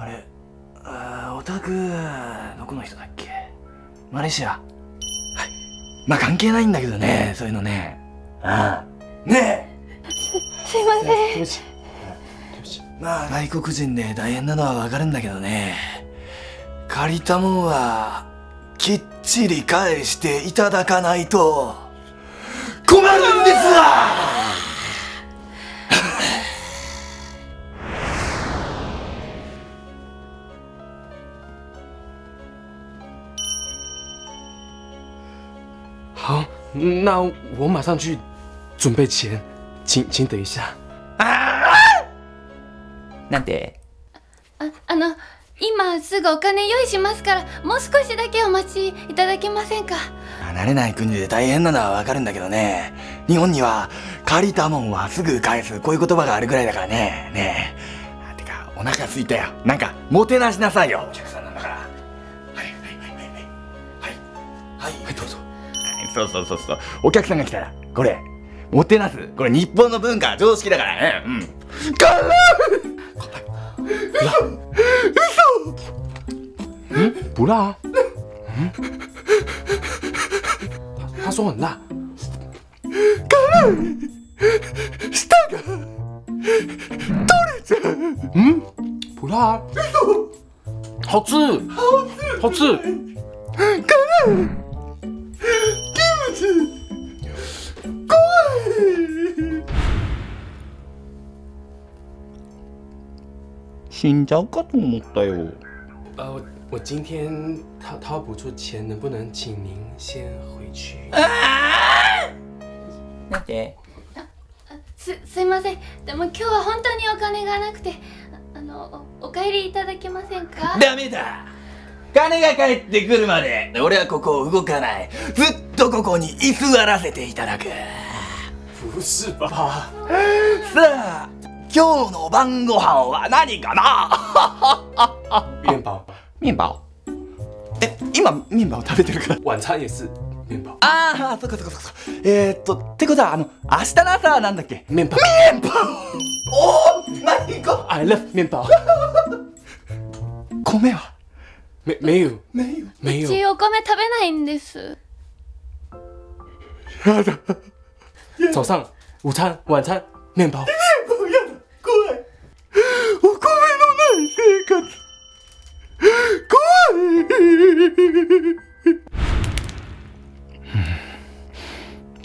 あれ、オタクどこの人だっけ？マレーシア。はい、まあ関係ないんだけどね、そういうのね。ああねえすいません。気持ちいい。まあ外国人で大変なのはわかるんだけどね、借りたもんはきっちり返していただかないと困るんですわ。好，那我马上去准备钱，请等一下。啊！なんで？今すぐお金用意しますから、もう少しだけお待ちいただけませんか？慣れない国で大変なのはわかるんだけどね。日本には借りたもんはすぐ返す、こういう言葉があるぐらいだからね。ねえ。てかお腹空いたよ。なんかもてなしなさいよ。お客さんなんだから。はい、どうぞ。そう、お客さんが来たらこれもてなす、これ日本の文化常識だからね。うん。辛い。嘘。不辣？嗯？他说很辣。辛い。舌が取れちゃう。嗯？不辣？嘘。好吃。辛い。死んじゃうかと思ったよ。我今天掏不出钱，能不能请您先回去？なんで？すいません。でも今日は本当にお金がなくて、お帰りいただけませんか？ダメだ。金が返ってくるまで、俺はここを動かない。ずっとここに居座らせていただく。不是吧？さあ。今日の晩ご飯は何かな？面包。え、今面包食べてるから。晚餐也是面包。ああ、そっか。ってことは明日の朝なんだっけ？面包。おお、マリコ。I love 面包。米は？没有。うちお米食べないんです。やだ。早上、午餐、晚餐、面包。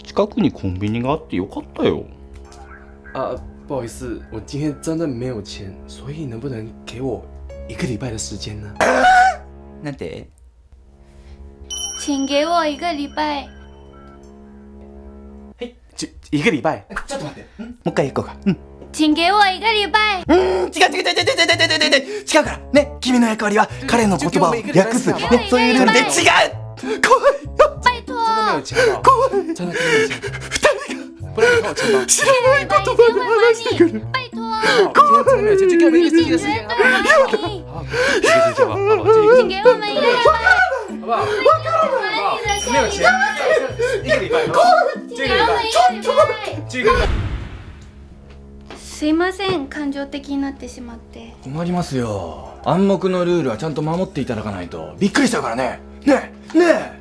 近くにコンビニがあってよかったよ。啊，不好意思，我今天真的没有钱，所以能不能给我一个礼拜的时间呢？那得，请给我一个礼拜。嘿，一个礼拜。ちょっと待って。もう一回行こうか。うん。请给我一个礼拜。違うからね。君の役割は彼の言葉を訳すね。そういうルールで違う。怖い。拜托。怖い。二人が知らない言葉で話してくる。拜托。怖い。请给我们一个礼拜。请给我们一个礼拜。好不好？没有钱。一个礼拜。请给我们一个礼拜。すいません、感情的になってしまって。困りますよ。暗黙のルールはちゃんと守っていただかないとびっくりしちゃうからね。ねえ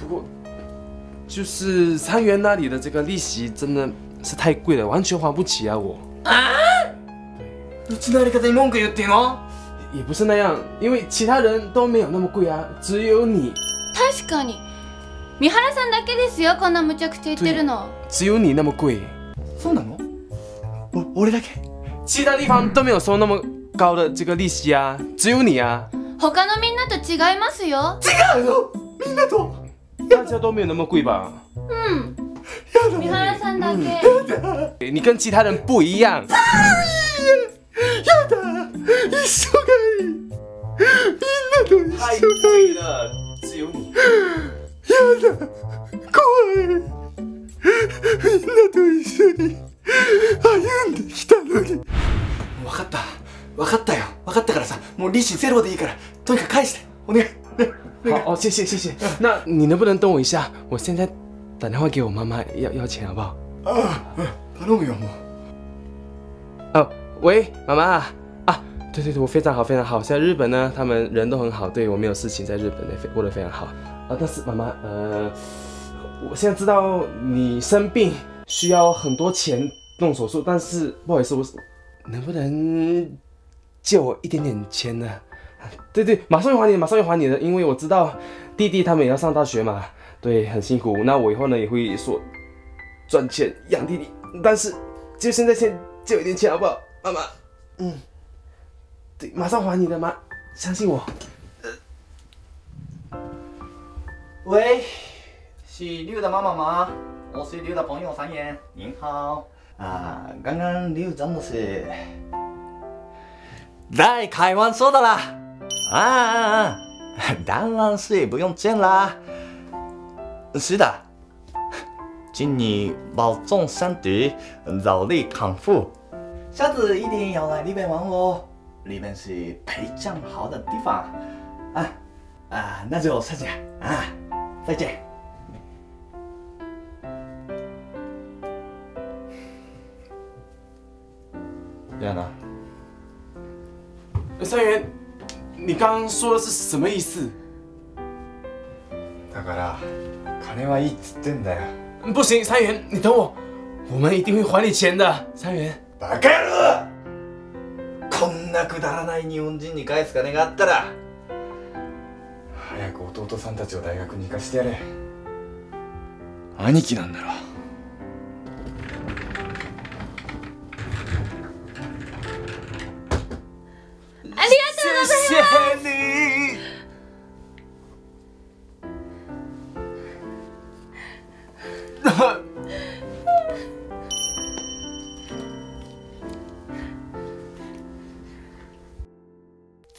不过就是三元那里的这个利息真的是太贵了，完全还不起啊。我啊你知道やり方に文句言ってんの？也不是那样，因为其他人都没有那么贵啊，只有你。確かに三原さんだけですよ、こんなむちゃくちゃ言ってるの。只有你那么贵。そうなの？俺だけ？其他地方都没有收那么高的这个利息啊，只有你啊。他のみんなと違いますよ。違うの？みんなと？大家都没有那么贵吧？嗯。三原さんだけ。你跟其他人不一样。やだ。一緒がいい。みんなと一緒がいい。太贵了，只有你。やだ。怖い。みんなと一緒に歩んできたのに。分かったからさ、もう利子ゼロでいいからとにかく返してお願い。好，谢谢。那你能不能等我一下？我现在打电话给我妈妈要钱，好不好？啊，頼むよもう。啊，喂，妈妈啊，对对对，我非常好，非常好。现在日本呢，他们人都很好，对我没有事情，在日本过得非常好啊。但是妈妈，我现在知道你生病需要很多钱动手术，但是不好意思，我能不能借我一点点钱呢？对对，马上会还你，马上会还你的，因为我知道弟弟他们也要上大学嘛，对，很辛苦。那我以后呢也会说赚钱养弟弟，但是就现在先借我一点钱好不好，妈妈？嗯，对，马上还你的，妈，相信我。喂，是Ryu的妈妈吗？我是Ryu的朋友三言，您好。啊，刚刚Ryu真的是在开玩笑的啦。 啊，当然是不用见啦。是的，请你保重身体，早日康复。下次一定要来日本玩哦，日本是非常好的地方。啊，那就再见啊，再见。这样呢？三元。 你刚刚说的是什么意思？だから金はいいっつってんだよ。不行，三元，你等我，我们一定会还你钱的。三元，バカ野郎！こんなくだらない日本人に返す金があったら、早く弟さんたちを大学に行かしてやれ。兄貴なんだろ。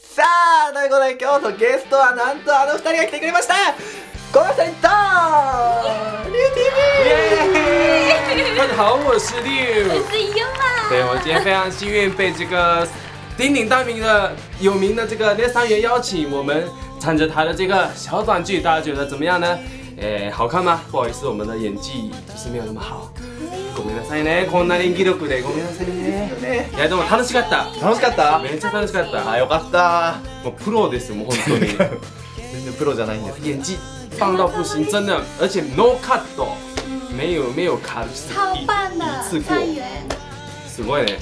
さあということで今日のゲストはなんとあの2人が来てくれました。この2人とRyuuuTV。大家好，我是Ryu，我是Yuma。对，我今天非常幸运被这个 鼎鼎大名的、有名的这个列三元邀请我们参加他的这个小短剧，大家觉得怎么样呢？好看吗？不好意思，我们的演技就是没有那么好。ごめんなさいね、こんな演技力でごめんなさいね。いやでも楽しかった。楽しかった。めっちゃ楽しかった。あ、よかった。もうプロですもう本当に。全然プロじゃないんです。演技棒到不行，真的，而且 no cut， 没有 cut， 超棒的三元。すごいね。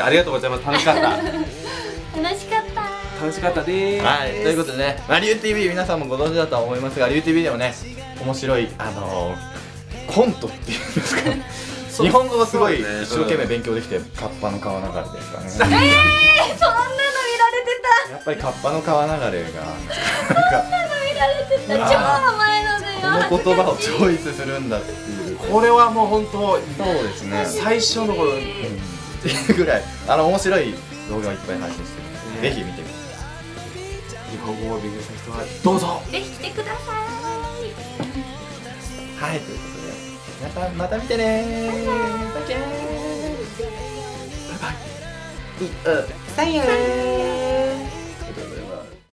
ありがとうございます。楽しかった。楽しかった。楽しかったです。はい。ということでね、RyuuuTV 皆さんもご存知だとは思いますが、RyuuuTV でもね、面白いコントっていうんですか。日本語がすごい一生懸命勉強できて、カッパの川流れですかね。そんなの見られてた。やっぱりカッパの川流れが。そんなの見られてた。超前のね。この言葉をチョイスするんだっていう。これはもう本当そうですね。最初の頃。 っていうぐらい面白い動画をいっぱい配信してるので、ぜひ見てみてください。日本語を勉強した人はどうぞぜひ来てください。はい、ということで皆さんまた見てねー。バイバイ。バイバイ。1、2、3。